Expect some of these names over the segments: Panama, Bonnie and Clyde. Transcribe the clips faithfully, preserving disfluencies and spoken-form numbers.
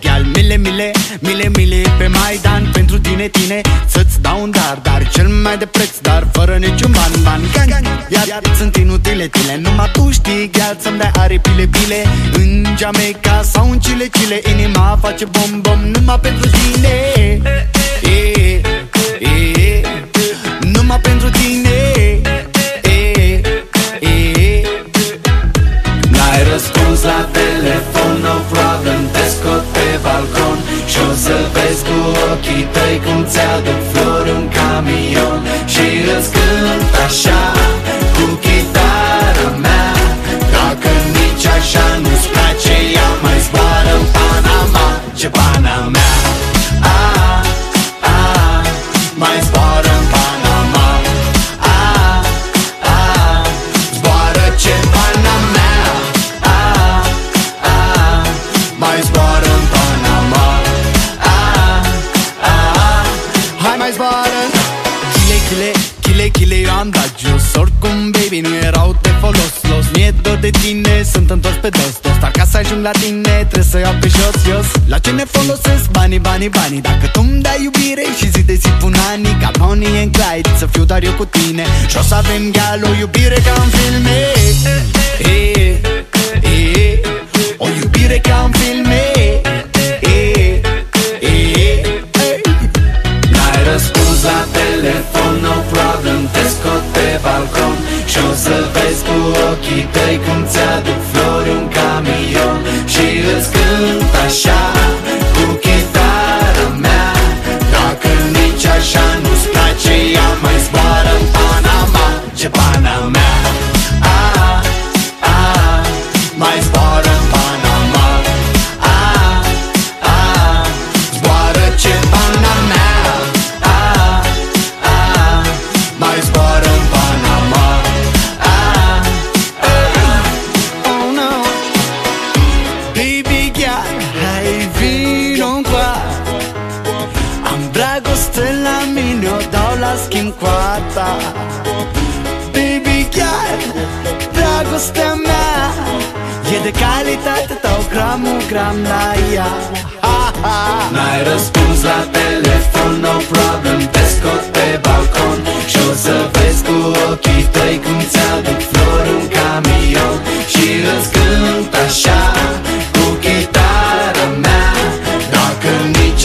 gheal, mile, mile, mile, mile pe Maidan. Pentru tine, tine, să-ți dau un dar, dar cel mai de preț, dar fără niciun ban, ban. Gang, iar, iar sunt inutile tile, numai tu știi gheal, să-mi dai aripile, bile. În Jamaica sau în Chile, Chile, inima face bom, bom, numai pentru tine. E, e, numai pentru tine. Răspuns la telefon, no problem, te scot pe balcon și o să vezi cu ochii tăi cum ți-aduc flori în camion. Și îți cânt așa, cu chitara mea, dacă nici așa nu-ți place, ea mai zboară în Panama. Ce Panama, a, a, mai zboară în Panama, a, a, zboară ce Panama. Chile, Chile, Chile, eu am dat jos, oricum, baby, nu erau de folos, los. Mi-e dor de tine, sunt întors pe dos, dos. Dar ca să ajung la tine, trebuie să iau pe jos, jos. La ce ne folosesc banii, banii, banii? Dacă tu-mi dai iubire și zi de zi pun anii, ca Bonnie and Clyde, să fiu doar eu cu tine. Și o să avem gheal, o iubire ca în filme, e, e, o iubire ca în filme. Răspuns la telefon, no problem, te scot pe balcon și o să vezi cu ochii tăi cum ți-aduc flori în camion. Și îți cânt așa, cu chitara mea, dacă nici așa nu-ți place, ea mai zboară în Panama. Ce Panama, a, a, mai zboară în Panama, a, a, zboară ce Panama. Schimb cu a ta, baby, chiar dragostea mea e de calitate, dau gramul gram la ea. N-ai răspuns la telefon, no problem, te scot pe balcon și o să vezi cu ochii tăi cum ți-aduc flori în camion. Și îți cânt așa, cu chitara mea, dacă nici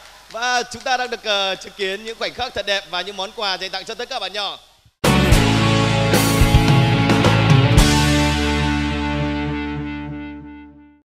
Và chúng ta đang được uh, chứng kiến những khoảnh khắc thật đẹp và những món quà dành tặng cho tất cả bạn nhỏ.